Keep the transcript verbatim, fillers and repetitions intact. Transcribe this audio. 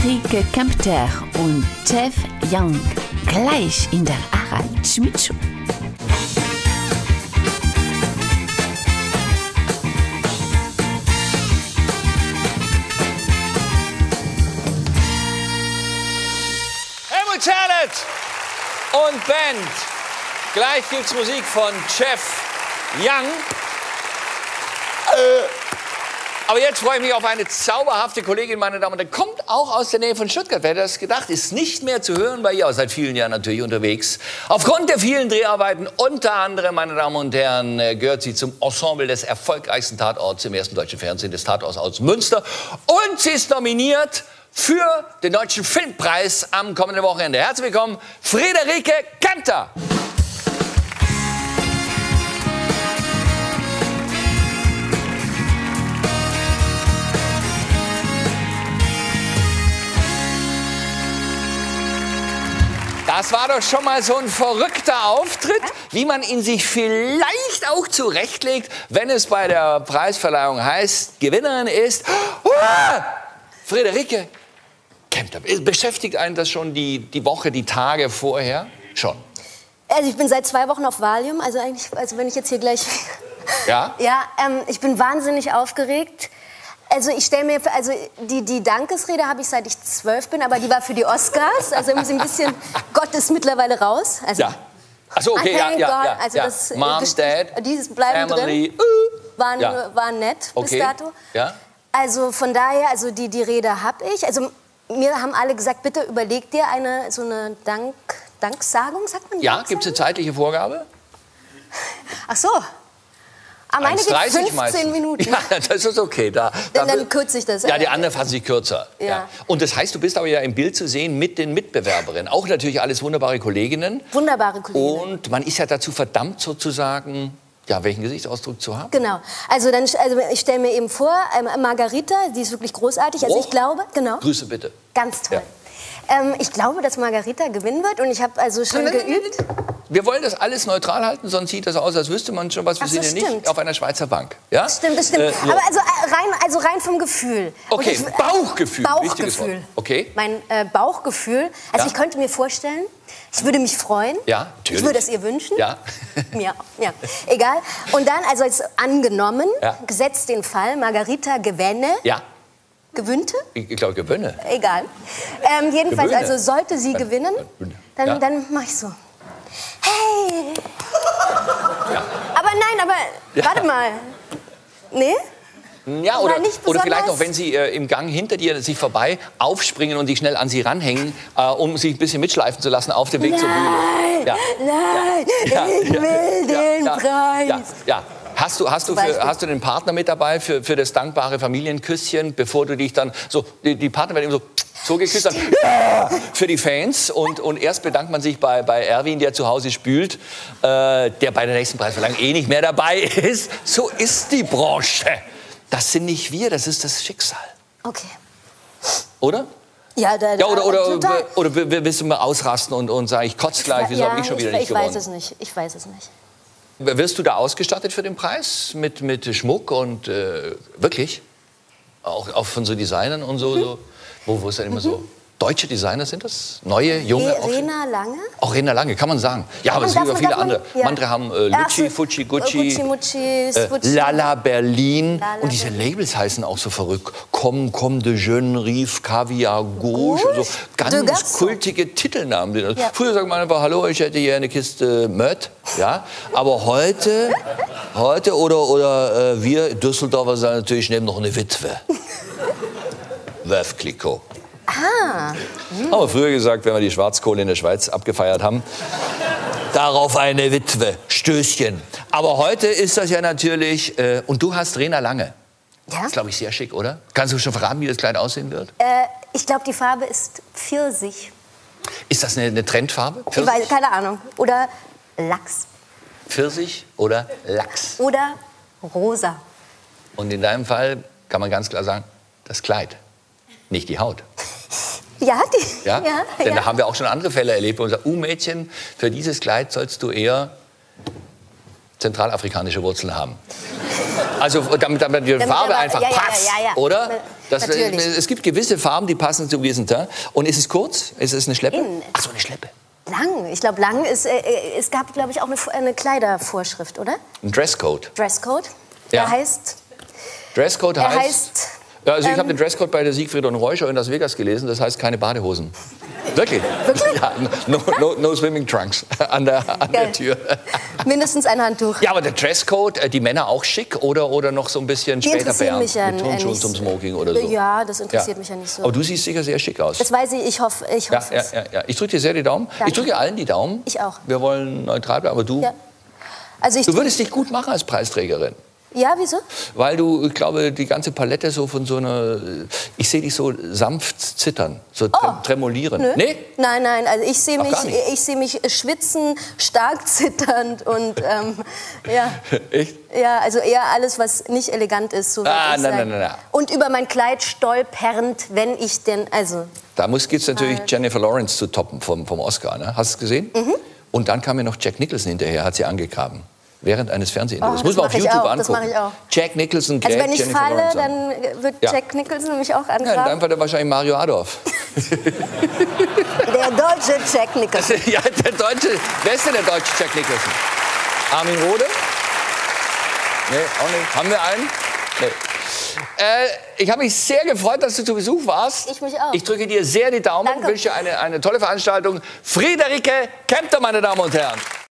Friederike Kempter und Jeff Young gleich in der Harald Schmidt Show. Helmut Schellert und Band. Gleich gibt's Musik von Jeff Young. Äh. Aber jetzt freue ich mich auf eine zauberhafte Kollegin, meine Damen und Herren. Kommt auch aus der Nähe von Stuttgart. Wer hätte das gedacht? Ist nicht mehr zu hören bei ihr, aber seit vielen Jahren natürlich unterwegs. Aufgrund der vielen Dreharbeiten, unter anderem, meine Damen und Herren, gehört sie zum Ensemble des erfolgreichsten Tatorts im ersten deutschen Fernsehen, des Tatorts aus Münster. Und sie ist nominiert für den Deutschen Filmpreis am kommenden Wochenende. Herzlich willkommen, Friederike Kempter. Das war doch schon mal so ein verrückter Auftritt, wie man ihn sich vielleicht auch zurechtlegt, wenn es bei der Preisverleihung heißt, Gewinnerin ist uh, Friederike Kempter. Beschäftigt einen das schon die, die Woche, die Tage vorher? Schon. Also ich bin seit zwei Wochen auf Valium, also eigentlich, also wenn ich jetzt hier gleich... Ja? Ja, ähm, ich bin wahnsinnig aufgeregt. Also ich stelle mir, also die, die Dankesrede habe ich seit ich zwölf bin, aber die war für die Oscars, also muss ich ein bisschen, Gott ist mittlerweile raus. Also, ja. Achso, okay, ja, ja, ja, ja. Also das Mom, Dad, dieses bleiben Family. Drin, waren, ja. waren nett okay. bis dato. Ja. Also von daher, also die, die Rede habe ich, also mir haben alle gesagt, bitte überleg dir eine, so eine Dank, Danksagung, sagt man? Ja, gibt es eine zeitliche Vorgabe? Ach so. Ah, meine geht fünfzehn Minuten. Ja, das ist okay. Da, da dann, dann kürze ich das. Ja, die anderen fassen sich kürzer. Ja. Ja. Und das heißt, du bist aber ja im Bild zu sehen mit den Mitbewerberinnen. Auch natürlich alles wunderbare Kolleginnen. Wunderbare Kolleginnen. Und man ist ja dazu verdammt, sozusagen, ja, welchen Gesichtsausdruck zu haben. Genau. Also, dann, also ich stelle mir eben vor, ähm, Margarita, die ist wirklich großartig. Also Och. ich glaube, genau. Grüße bitte. Ganz toll. Ja. Ähm, ich glaube, dass Margarita gewinnen wird und ich habe also schon nein, nein, geübt. Nein, nein, nein. Wir wollen das alles neutral halten, sonst sieht das aus, als wüsste man schon was. Wir sind ja nicht auf einer Schweizer Bank. Ja? Das stimmt, das stimmt. Äh, so. Aber also rein, also rein vom Gefühl. Okay, ich, Bauchgefühl. Bauchgefühl. Okay. Mein äh, Bauchgefühl. Also ja. ich könnte mir vorstellen, ich würde mich freuen. Ja, natürlich. Ich würde es ihr wünschen. Ja. ja, ja. Egal. Und dann, also jetzt angenommen, ja. gesetzt den Fall, Margarita gewinne. Ja. Gewünnte? Ich glaube, gewinne. Egal. Ähm, jedenfalls, gewinne. also sollte sie dann, gewinnen, dann, ja. dann mache ich so. Hey! Ja. Aber nein, aber ja. warte mal. Nee? Ja, oder, nicht oder vielleicht auch, wenn sie äh, im Gang hinter dir sich vorbei aufspringen und dich schnell an sie ranhängen, äh, um sich ein bisschen mitschleifen zu lassen auf dem Weg nein, zur Bühne. Ja. Nein, ja. ich ja. will ja. den ja. Preis. Ja. Ja. Hast du, hast, du für, hast du den Partner mit dabei für, für das dankbare Familienküsschen, bevor du dich dann so, die, die Partner werden eben so, so geküsst haben, ja, für die Fans und, und erst bedankt man sich bei, bei Erwin, der zu Hause spült, äh, der bei der nächsten Preisverleihung eh nicht mehr dabei ist. So ist die Branche. Das sind nicht wir, das ist das Schicksal. Okay. Oder? Ja, da, ja, oder, oder, oder, oder willst du mal ausrasten und, und sagen, ich kotze gleich, wieso ja, habe ich schon wieder ich, nicht gewonnen? Ich weiß es nicht, ich weiß es nicht. Wirst du da ausgestattet für den Preis mit, mit Schmuck und äh, wirklich? Auch, auch von so Designern und so? Mhm. so. Wo, wo ist denn immer mhm. so? Deutsche Designer sind das? Neue, junge? Re Rena Lange? Auch Rena Lange, kann man sagen. Ja, aber es sind über viele man, andere. Ja. Andere haben äh, Lucci, ja, Fucci, Gucci, Gucci, Mucci, äh, Lala Berlin. Lala und diese Labels heißen auch so verrückt. Comme, Comme de Jeune Rief, Kaviar Gauche. So ganz kultige Titelnamen. Ja. Früher sagt man einfach, hallo, ich hätte hier eine Kiste Moët. Ja? Aber heute, heute oder, oder äh, wir Düsseldorfer sagen natürlich, nehmen noch eine Witwe. Werf Clicquot. Ah. Hm. Haben wir früher gesagt, wenn wir die Schwarzkohle in der Schweiz abgefeiert haben. Darauf eine Witwe, Stößchen. Aber heute ist das ja natürlich... Äh, und du hast Rena Lange. Ja. Das ist, glaube ich, sehr schick, oder? Kannst du schon verraten, wie das Kleid aussehen wird? Äh, ich glaube, die Farbe ist Pfirsich. Ist das eine, eine Trendfarbe? Ich weiß, keine Ahnung. Oder Lachs. Pfirsich oder Lachs. Oder rosa. Und in deinem Fall kann man ganz klar sagen, das Kleid, nicht die Haut. Ja, die, ja? ja denn ja. da haben wir auch schon andere Fälle erlebt, wo wir sagen, uh, Mädchen, für dieses Kleid sollst du eher zentralafrikanische Wurzeln haben. Also damit, damit die damit Farbe aber, einfach ja, passt, ja, ja, ja. Oder? Das, es gibt gewisse Farben, die passen zu gewissen Teint. Und ist es kurz? Ist es eine Schleppe? Ach so, eine Schleppe. Lang. Ich glaube, lang ist. Äh, es gab, glaube ich, auch eine, eine Kleidervorschrift, oder? Ein Dresscode. Dresscode. Ja. Der heißt. Dresscode heißt. heißt ja, also ich ähm, habe den Dresscode bei der Siegfried und Reuscher in Las Vegas gelesen. Das heißt keine Badehosen. Wirklich? Wirklich? Ja, no, no, no swimming trunks an der, an der Tür. Mindestens ein Handtuch. Ja, aber der Dresscode, die Männer auch schick oder, oder noch so ein bisschen die später Bären? Mich ja mit Turnschuhen zum Smoking oder so. Ja, das interessiert ja. mich ja nicht so. Aber du siehst sicher sehr schick aus. Das weiß ich, ich hoffe, ich hoffe ja, ja, ja, ja. Ich drücke dir sehr die Daumen. Danke. Ich drücke allen die Daumen. Ich auch. Wir wollen neutral bleiben, aber du, ja. also ich du würdest dich gut machen als Preisträgerin. Ja, wieso? Weil du, ich glaube, die ganze Palette so von so einer... Ich sehe dich so sanft zittern, so tre oh, tremolieren. Nö. Nee? Nein, nein, also ich sehe mich, ich seh mich schwitzen, stark zitternd und... Ähm, ja. Echt? Ja, also eher alles, was nicht elegant ist. So ah, nein, nein, nein, nein. Und über mein Kleid stolpernd, wenn ich denn... also. Da gibt es natürlich Jennifer Lawrence zu toppen vom, vom Oscar, ne? Hast du es gesehen? Mhm. Und dann kam ja noch Jack Nicholson hinterher, hat sie angegraben. Während eines Fernsehinterviews. Oh, das muss man auf YouTube auch, angucken. Das ich auch. Jack Nicholson gräbt Jennifer Lawrence. Also wenn ich falle, Lawrence dann wird ja. Jack Nicholson mich auch angraben. Ja, dann war der wahrscheinlich Mario Adorf. Der deutsche Jack Nicholson. Ja, der deutsche. Wer ist denn der deutsche Jack Nicholson? Armin Rohde? Nee, auch nicht. Haben wir einen? Nee. Äh, ich habe mich sehr gefreut, dass du zu Besuch warst. Ich mich auch. Ich drücke dir sehr die Daumen. Danke. Wünsche eine, eine tolle Veranstaltung. Friederike Kempter, meine Damen und Herren.